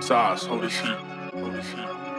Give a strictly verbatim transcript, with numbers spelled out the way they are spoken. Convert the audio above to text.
Sauce, holy shit, holy shit.